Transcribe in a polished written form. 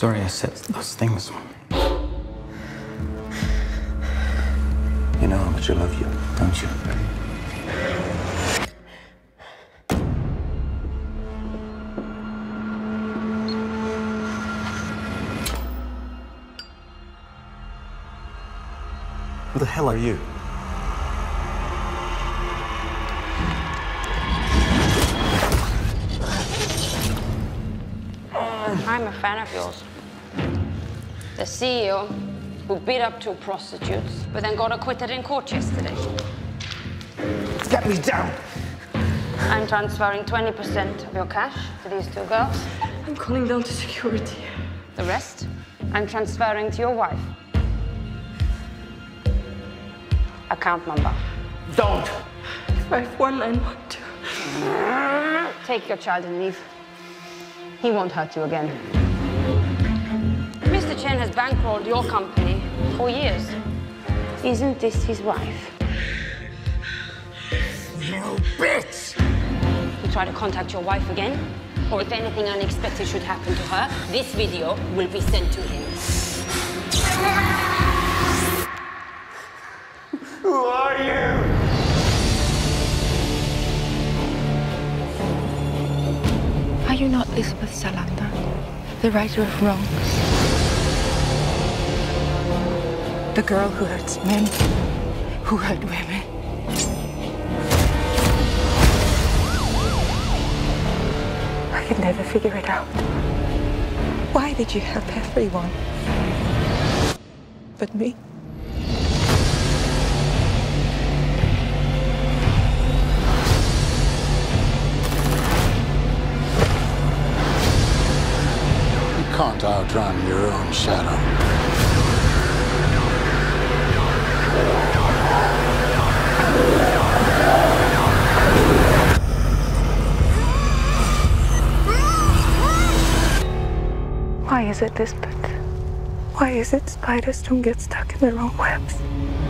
Sorry I said those things. You know how much I love you, don't you? Who the hell are you? I'm a fan of yours. The CEO who beat up two prostitutes, but then got acquitted in court yesterday. Get me down! I'm transferring 20% of your cash to these two girls. I'm calling down to security. The rest, I'm transferring to your wife. Account number. Don't! 51912. Take your child and leave. He won't hurt you again. Mr. Chen has bankrolled your company for years. Isn't this his wife? You bitch! You try to contact your wife again, or if anything unexpected should happen to her, this video will be sent to him. Who are you? Are you not Lisbeth Salander, the writer of wrongs? The girl who hurts men, who hurt women. I could never figure it out. Why did you help everyone but me? You can't outrun your own shadow. Why is it Lisbeth? Why is it spiders don't get stuck in their own webs?